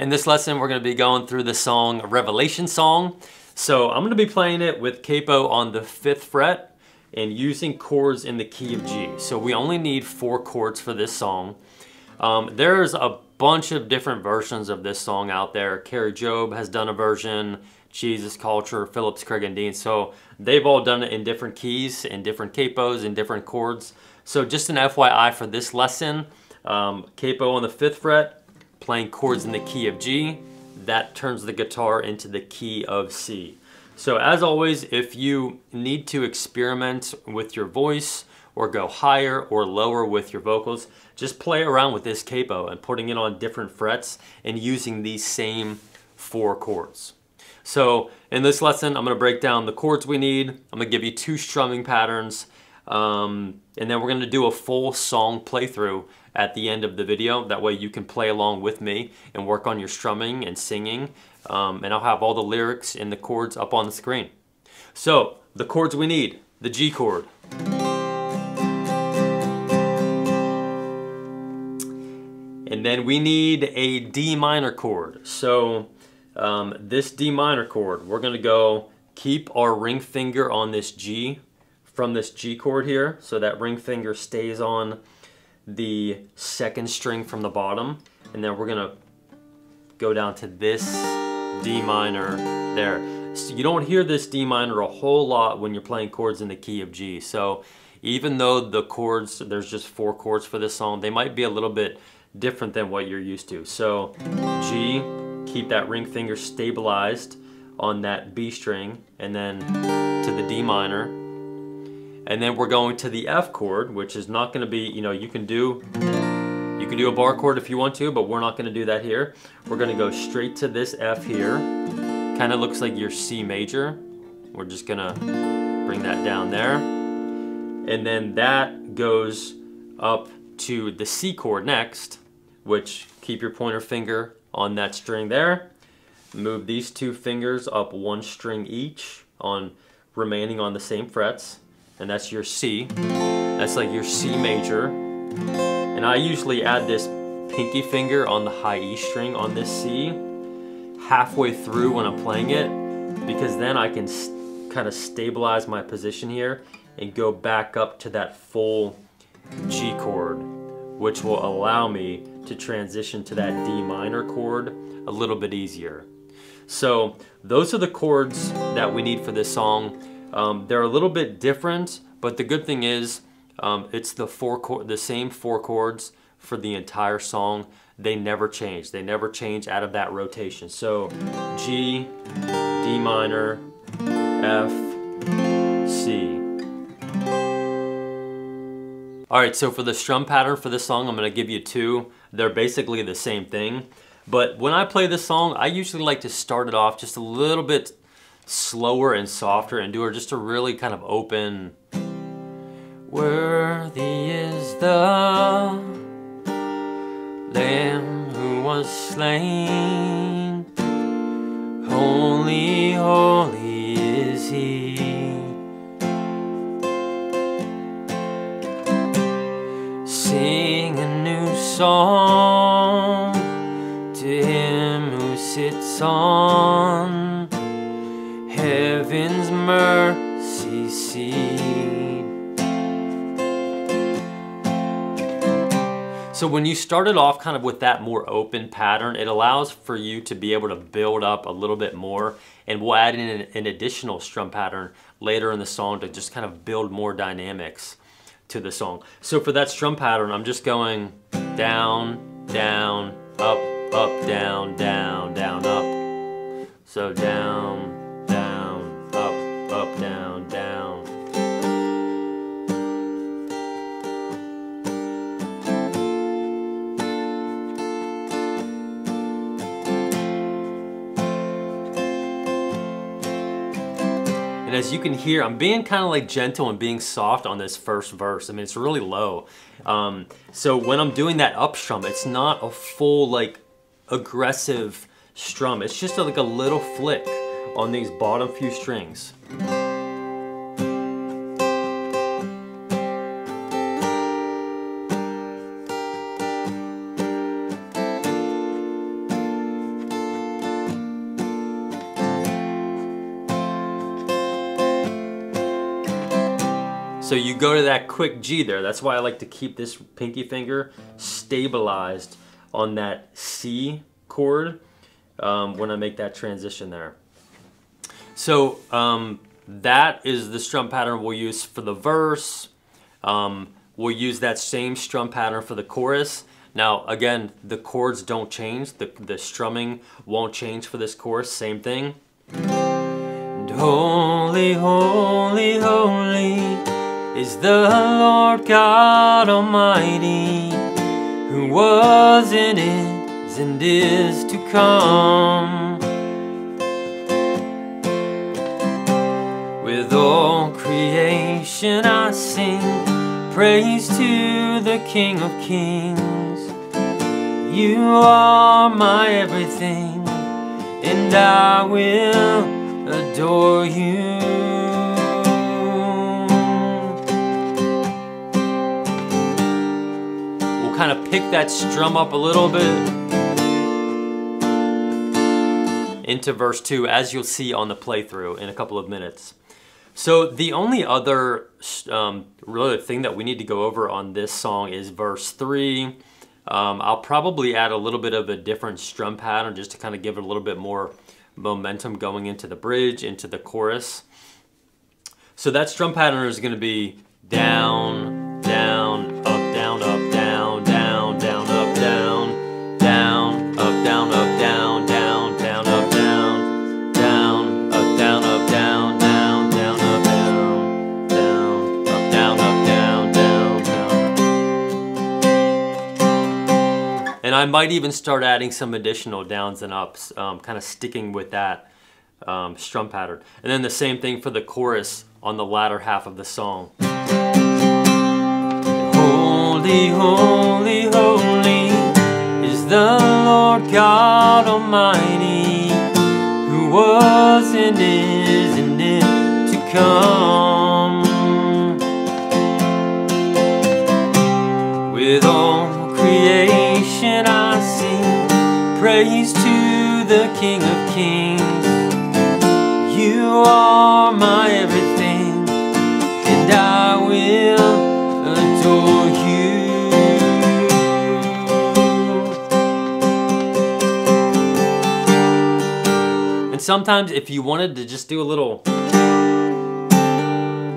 In this lesson, we're going to be going through the song Revelation Song. So I'm going to be playing it with capo on the 5th fret and using chords in the key of G. So we only need 4 chords for this song. There's a bunch of different versions of this song out there. Carrie Jobe has done a version, Jesus Culture, Phillips, Craig and Dean. So they've all done it in different keys, in different capos, in different chords. So just an FYI for this lesson, capo on the 5th fret, playing chords in the key of G, that turns the guitar into the key of C. So as always, if you need to experiment with your voice or go higher or lower with your vocals, just play around with this capo and putting it on different frets and using these same 4 chords. So in this lesson, I'm going to break down the chords we need. I'm going to give you 2 strumming patterns, and then we're going to do a full song playthrough at the end of the video. That way you can play along with me and work on your strumming and singing, and I'll have all the lyrics and the chords up on the screen. So the chords we need: the G chord, and then we need a D minor chord. So this D minor chord, we're going to go keep our ring finger on this G from this G chord here. So that ring finger stays on the 2nd string from the bottom. And then we're going to go down to this D minor there. So you don't hear this D minor a whole lot when you're playing chords in the key of G. So even though the chords, there's just 4 chords for this song, they might be a little bit different than what you're used to. So G, keep that ring finger stabilized on that B string, and then to the D minor. And then we're going to the F chord, which is not going to be, you know, you can do a bar chord if you want to, but we're not going to do that here. We're going to go straight to this F here. Kind of looks like your C major. We're just going to bring that down there. And then that goes up to the C chord next, which keep your pointer finger on that string there. Move these 2 fingers up 1 string each, on remaining on the same frets, and that's your C. That's like your C major. And I usually add this pinky finger on the high E string on this C halfway through when I'm playing it, because then I can kind of stabilize my position here and go back up to that full G chord, which will allow me to transition to that D minor chord a little bit easier. So those are the chords that we need for this song. They're a little bit different, but the good thing is it's the same four chords for the entire song. They never change. They never change out of that rotation. So G, D minor, F, C. All right, so for the strum pattern for this song, I'm going to give you 2. They're basically the same thing. But when I play this song, I usually like to start it off just a little bit slower and softer and do just a really kind of open. Worthy is the Lamb who was slain. Holy, holy is he. Sing a new song to him who sits on heaven's mercy seat. So when you start it off kind of with that more open pattern, it allows for you to be able to build up a little bit more, and we'll add in an additional strum pattern later in the song to just kind of build more dynamics to the song. So for that strum pattern, I'm just going down, down, up, up, down, down, down, up. So down, down, up, up, down, down. And as you can hear, I'm being kind of like gentle and being soft on this first verse. I mean, it's really low. So when I'm doing that up strum, it's not a full like aggressive strum. It's just like a little flick on these bottom few strings. So you go to that quick G there. That's why I like to keep this pinky finger stabilized on that C chord when I make that transition there. So that is the strum pattern we'll use for the verse. We'll use that same strum pattern for the chorus. Now, again, the chords don't change. The strumming won't change for this chorus. Same thing. And holy, holy, holy is the Lord God Almighty, who was and is to come. With all creation I sing praise to the King of Kings. You are my everything, and I will adore you. We'll kind of pick that strum up a little bit into verse 2, as you'll see on the playthrough in a couple of minutes. So the only other really thing that we need to go over on this song is verse 3. I'll probably add a little bit of a different strum pattern just to kind of give it a little bit more momentum going into the bridge, into the chorus. So that strum pattern is going to be down, down, up, down, up, down, down, down, up, down, down, up, down, up, down, down, down, up, down, down, up, down, up, down, down, down, up, down, down, up, down, up, down, down, down. And I might even start adding some additional downs and ups, kind of sticking with that strum pattern. And then the same thing for the chorus on the latter half of the song. Holy, holy, holy is the Lord God Almighty, who was and is to come. With all creation I sing praise to the King of Kings. You are my everything, and I will adore you. Sometimes if you wanted to just do a little,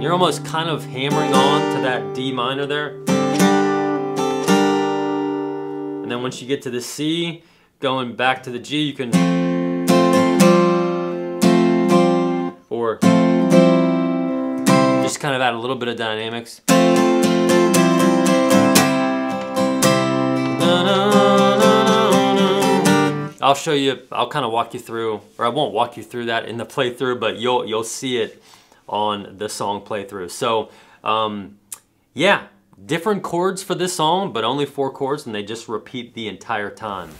you're almost kind of hammering on to that D minor there. And then once you get to the C, going back to the G, you can, or just kind of add a little bit of dynamics. I'll show you, I'll kind of walk you through, or I won't walk you through that in the playthrough, but you'll see it on the song playthrough. So yeah, different chords for this song, but only 4 chords, and they just repeat the entire time.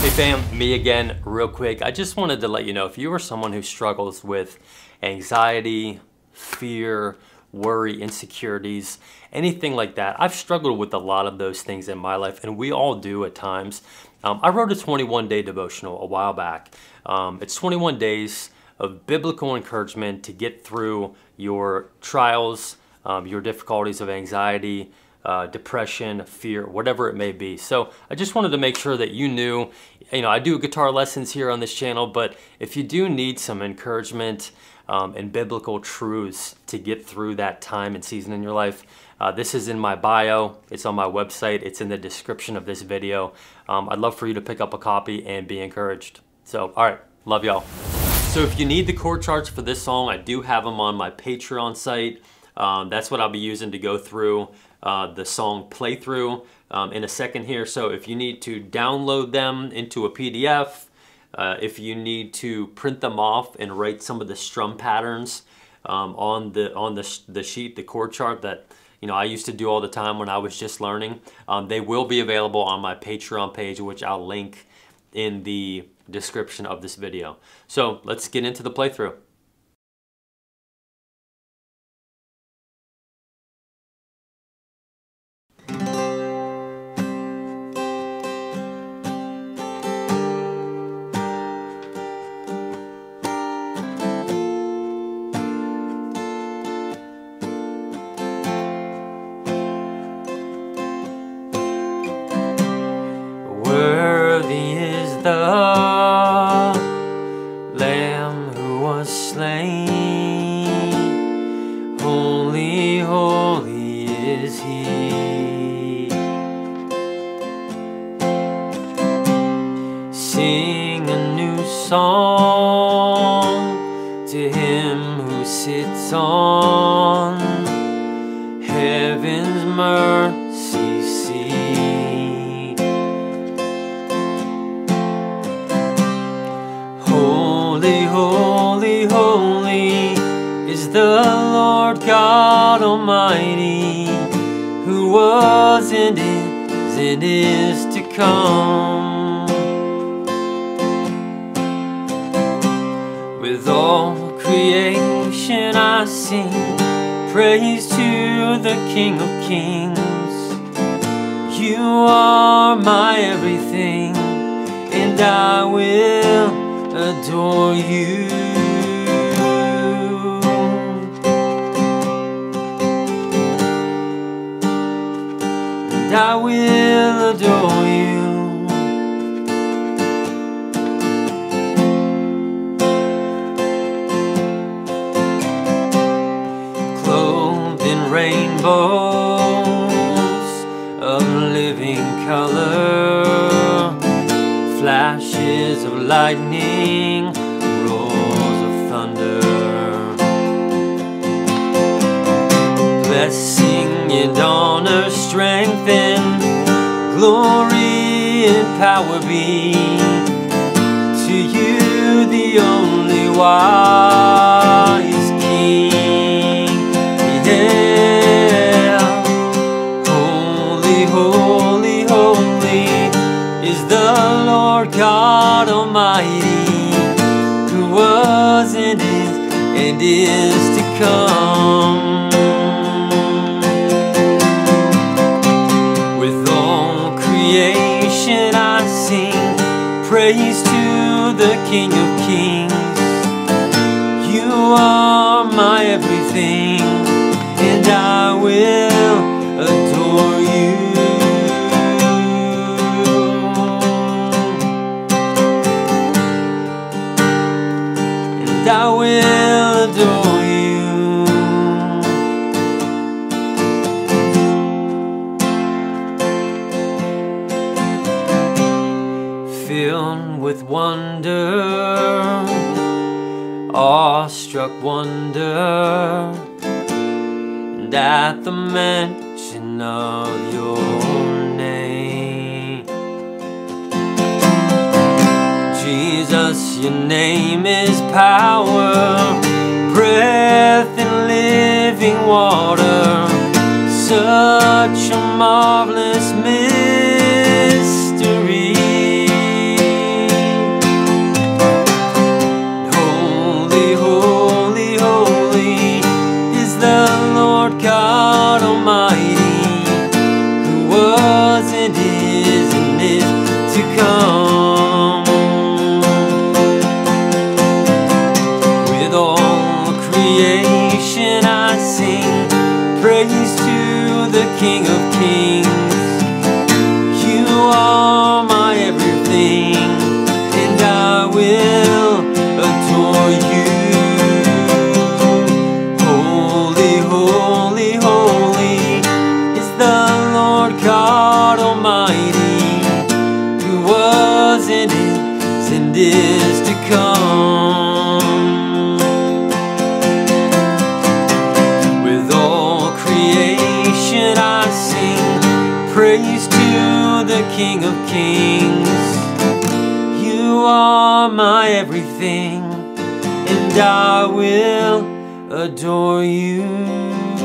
Hey fam, me again real quick. I just wanted to let you know, if you are someone who struggles with anxiety, fear, worry, insecurities, anything like that. I've struggled with a lot of those things in my life, and we all do at times. I wrote a 21-day devotional a while back. It's 21 days of biblical encouragement to get through your trials, your difficulties of anxiety, depression, fear, whatever it may be. So I just wanted to make sure that you knew, you know, I do guitar lessons here on this channel, but if you do need some encouragement and biblical truths to get through that time and season in your life, this is in my bio, it's on my website, it's in the description of this video. I'd love for you to pick up a copy and be encouraged. So, all right, love y'all. So if you need the chord charts for this song, I do have them on my Patreon site. That's what I'll be using to go through the song playthrough in a second here. So if you need to download them into a PDF, if you need to print them off and write some of the strum patterns on the sheet, the chord chart that, you know, I used to do all the time when I was just learning, they will be available on my Patreon page, which I'll link in the description of this video. So let's get into the playthrough. Lamb who was slain, holy, holy is He. Sing a new song to Him who sits on heaven's mercy seat. Holy, holy, holy is the Lord God Almighty, who was and is to come. With all creation I sing praise to the King of Kings. You are my everything, and I will adore You. And I will adore You. Rainbows of living color, flashes of lightning, roars of thunder, blessing and honor, strength and glory and power be to You, the only wise King. Holy, holy is the Lord God Almighty, who was and is to come. With all creation I sing praise to the King of Kings. You are my everything, and I will adore You. I will adore You. Filled with wonder, awestruck wonder, and at the mention of Your name, Jesus, Your name is power, breath and living water. Such a marvelous mystery. Holy, holy, holy is the Lord God Almighty, who was and is to come. King of Kings, You are my everything, and I will adore You. Holy, holy, holy is the Lord God Almighty, who was and is to come. Praise to the King of Kings. You are my everything, and I will adore You.